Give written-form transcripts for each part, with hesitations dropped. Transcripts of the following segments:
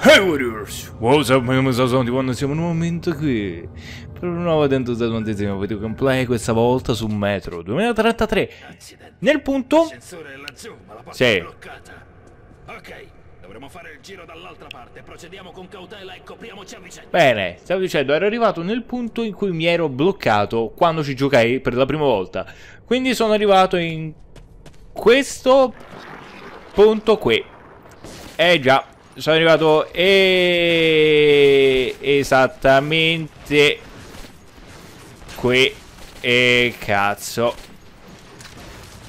Hey Warriors! Wow, come sono di quando siamo nuovamente qui per una nuova tentativa video gameplay, questa volta su Metro 2033. Nel punto... Sì. Ok, dovremmo fare il giro dall'altra parte. Procediamo con cautela e copriamoci a vicenda. Bene, stavo dicendo, ero arrivato nel punto in cui mi ero bloccato quando ci giocai per la prima volta. Quindi sono arrivato in questo punto qui. Eh già. Sono arrivato esattamente qui. E cazzo,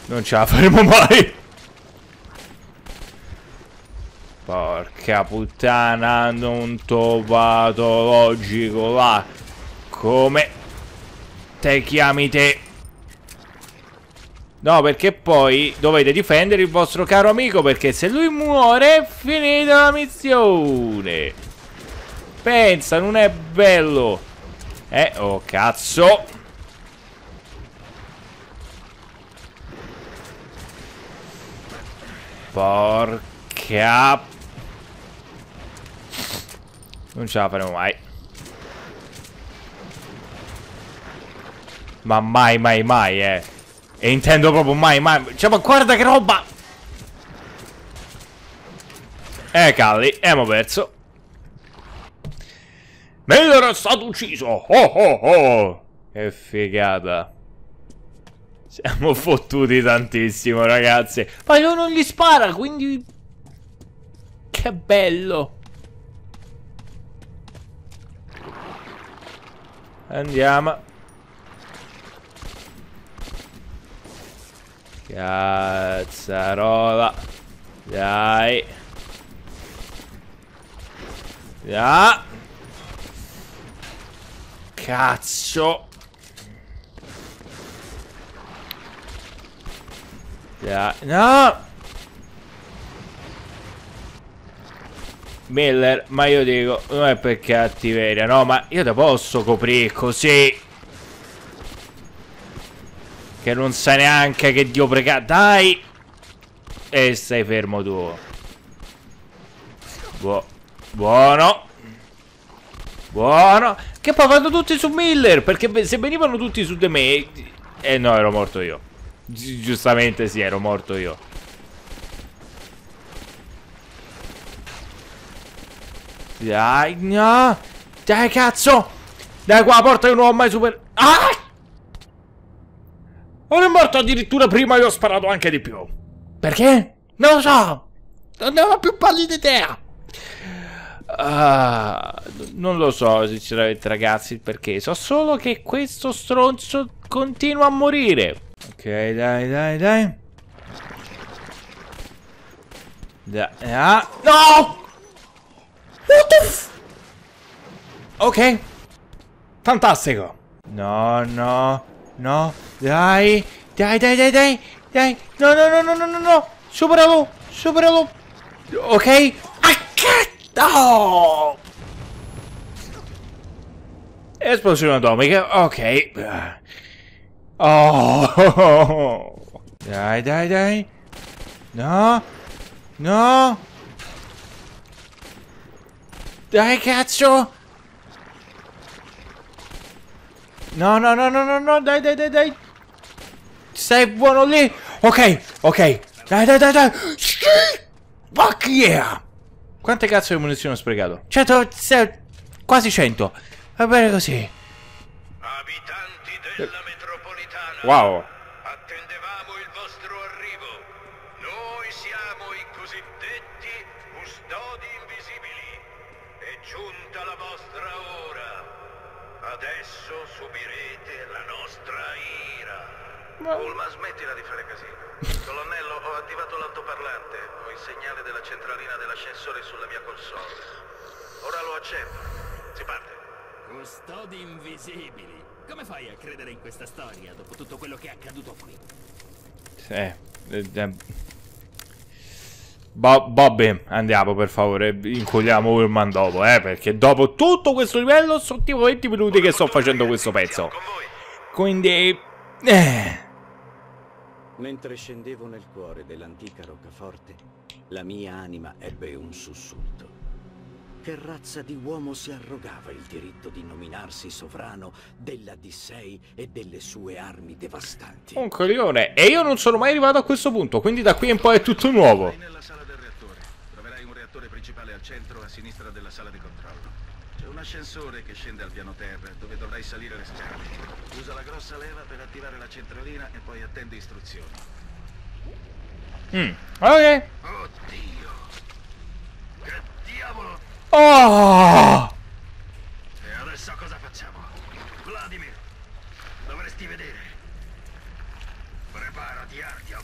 non ce la faremo mai. Porca puttana, non t'ho patologico là. Come te chiami te? No, perché poi dovete difendere il vostro caro amico, perché se lui muore è finita la missione. Pensa, non è bello. Oh cazzo. Porca. Non ce la faremo mai. Ma mai, mai, mai, E intendo proprio mai. Cioè, ma guarda che roba! Calli, abbiamo perso. Miller è stato ucciso! Oh! Che figata! Siamo fottuti tantissimo, ragazzi. Ma lui non gli spara, quindi... Che bello! Andiamo... Cazzarola. Dai. Da. Cazzo. Dai. No. Miller, ma io dico, non è per cattiveria, no, ma io te posso coprire così. Che non sai neanche che Dio prega. Dai! E stai fermo tu. Buono. Buono. Che poi vanno tutti su Miller. Perché se venivano tutti su di me... no, ero morto io. Giustamente sì, ero morto io. Dai, no. Dai, cazzo. Dai qua, porta, io non ho mai superato. Ah! Ora è morto addirittura prima e ho sparato anche di più. Perché? Non lo so. Non ne ho più pallida idea. Non lo so sinceramente, ragazzi, perché so solo che questo stronzo continua a morire. Ok, dai. No! What the f... Ok. Fantastico. No. Dai. No. Superalo. Ok. Accatto. Esplosione atomica. Ok. Oh. Dai. No. Dai, cazzo. No, dai. Sei buono lì. Ok. Dai. Fuck yeah. Quante cazzo di munizioni ho sprecato? 100, quasi 100. Va bene così. Abitanti della metropolitana. Wow. Attendevamo il vostro arrivo. Noi siamo i cosiddetti custodi invisibili. È giunta la vostra ora. Adesso subirete la nostra ira. Ulma, smettila di fare casino. Colonnello, ho attivato l'altoparlante. Ho il segnale della centralina dell'ascensore sulla mia console. Ora lo accendo. Si parte. Custodi invisibili. Come fai a credere in questa storia dopo tutto quello che è accaduto qui? Bobby, andiamo per favore, incolliamo Urman dopo, perché dopo tutto questo livello sono tipo 20 minuti che sto facendo questo pezzo. Quindi... Mentre scendevo nel cuore dell'antica roccaforte, la mia anima ebbe un sussulto. che razza di uomo si arrogava il diritto di nominarsi sovrano della Dissei e delle sue armi devastanti? Un coglione. E io non sono mai arrivato a questo punto, quindi da qui in poi è tutto nuovo. Nella sala del reattore. Troverai un reattore principale al centro, a sinistra della sala di controllo. C'è un ascensore che scende al piano terra, dove dovrai salire le scale. Usa la grossa leva per attivare la centralina e poi attende istruzioni. Ok. Oddio. Che diavolo! Oh! E adesso cosa facciamo? Vladimir, dovresti vedere. Preparati, Artyom.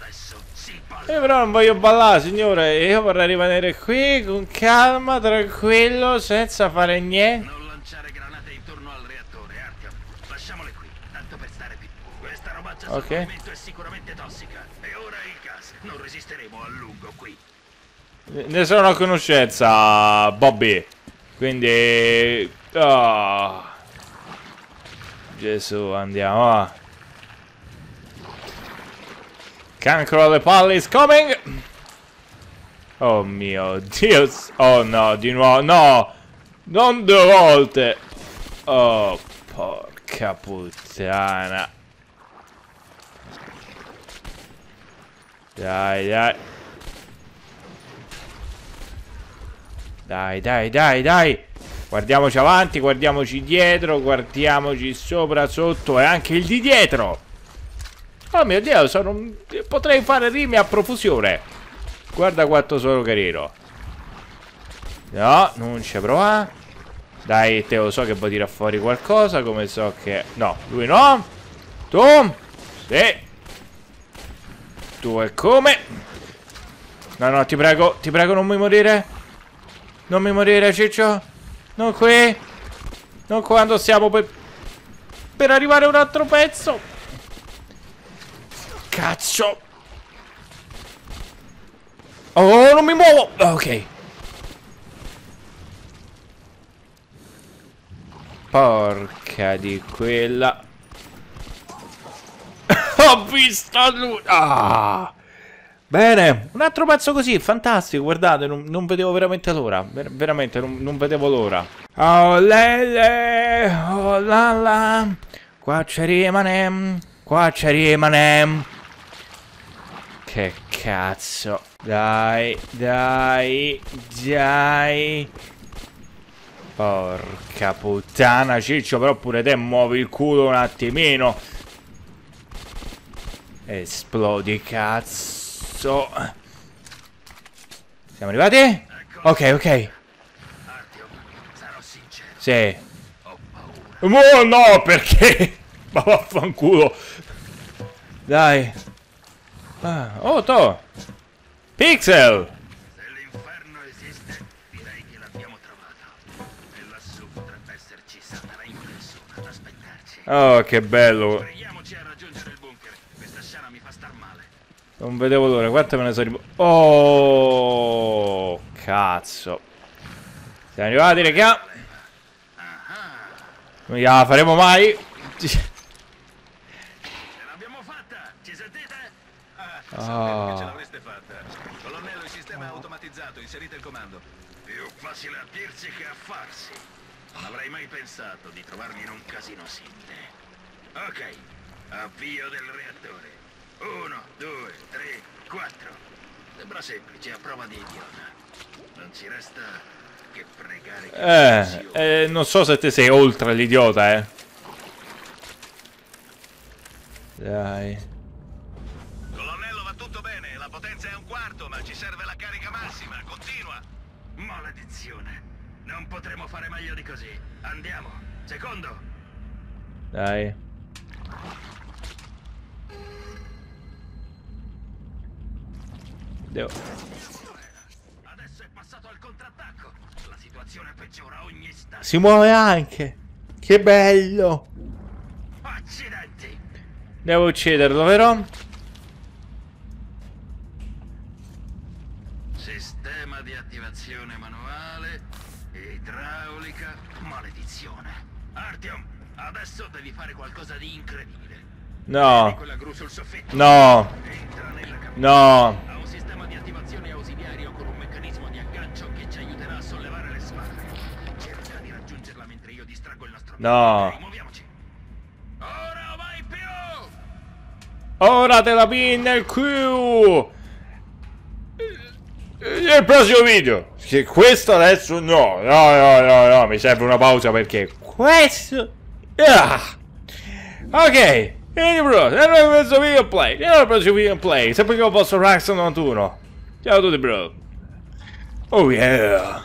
Adesso si balla. Io però non voglio ballare, signore. Io vorrei rimanere qui con calma, tranquillo, senza fare niente. Non lanciare granate intorno al reattore, Artyom. Lasciamole qui, tanto per stare più. Questa robaccia sul movimento è sicuramente tossica. E ora il gas. Non resisteremo a lungo qui. Ne sono a conoscenza, Bobby. Quindi... Oh. Gesù, andiamo. Cancro alle palle is coming. Oh mio Dio. Oh no, di nuovo. No, non due volte. Oh, porca puttana. Dai, dai. Dai, dai, dai, dai. Guardiamoci avanti, guardiamoci dietro, guardiamoci sopra, sotto e anche il di dietro. Oh mio Dio, sono un... potrei fare rime a profusione. Guarda quanto sono carino. No, non ci prova. Dai, te lo so che puoi tirare fuori qualcosa, come so che... No, lui no. Tu. Sì. Tu e come. No, no, ti prego non mi morire. Non mi morire, ciccio. Non qui. Non quando siamo per arrivare a un altro pezzo. Cazzo. Oh, non mi muovo. Ok. Porca di quella. Ho visto lui. Ah. Bene, un altro pezzo così, fantastico, guardate, non vedevo veramente l'ora, veramente non vedevo l'ora. Oh lele, oh la la, qua ci rimane, qua ci rimane. Che cazzo, dai, dai, dai. Porca puttana, ciccio, però pure te muovi il culo un attimino. Esplodi, cazzo. Siamo arrivati? Ok, ok. Sì. Oh no, perché? Ma vaffanculo. Dai. Ah, oh, to. Pixel. Se l'inferno esiste, direi che l'abbiamo trovata. E lassù potrebbe esserci Satana in persona ad aspettarci. Oh, che bello. Non vedevo l'ora, quanto me ne sono riposato. Oh, cazzo. Siamo arrivati, raga. Non gliela faremo mai. Ce l'abbiamo fatta, ci sentite? Sapevo che ce l'avreste fatta. Colonnello, il sistema è automatizzato, inserite il comando. Più facile a dirsi che a farsi. Non avrei mai pensato di trovarmi in un casino simile. Ok, avvio del reattore. 1, 2, 3, 4. Sembra semplice, a prova di idiota. Non ci resta che pregare che non so se te sei oltre l'idiota, eh. Dai. Colonnello, va tutto bene. La potenza è un quarto, ma ci serve la carica massima. Continua. Maledizione. Non potremo fare meglio di così. Andiamo. Secondo. Dai. Devo. Adesso è passato al contrattacco. La situazione peggiora ogni istante. Si muove anche. Che bello. Accidenti. Devo ucciderlo, vero? Sistema di attivazione manuale. Idraulica. Maledizione. Artyom, adesso devi fare qualcosa di incredibile. No. No. No. Ha un sistema di attivazione ausiliario con un meccanismo di aggancio che ci aiuterà a sollevare le sbarre. Cerca di raggiungerla mentre io distraggo il nostro... No! Muoviamoci! Ora vai più! Ora te la pin nel Q! Nel prossimo video! Che questo adesso no! No, mi serve una pausa perché... Questo... Ah. Ok! Quindi bros, andiamo al prossimo video play! Andiamo al prossimo video play! Sempre che ho posto Raxon 91! Ciao a tutti bro! Oh yeah!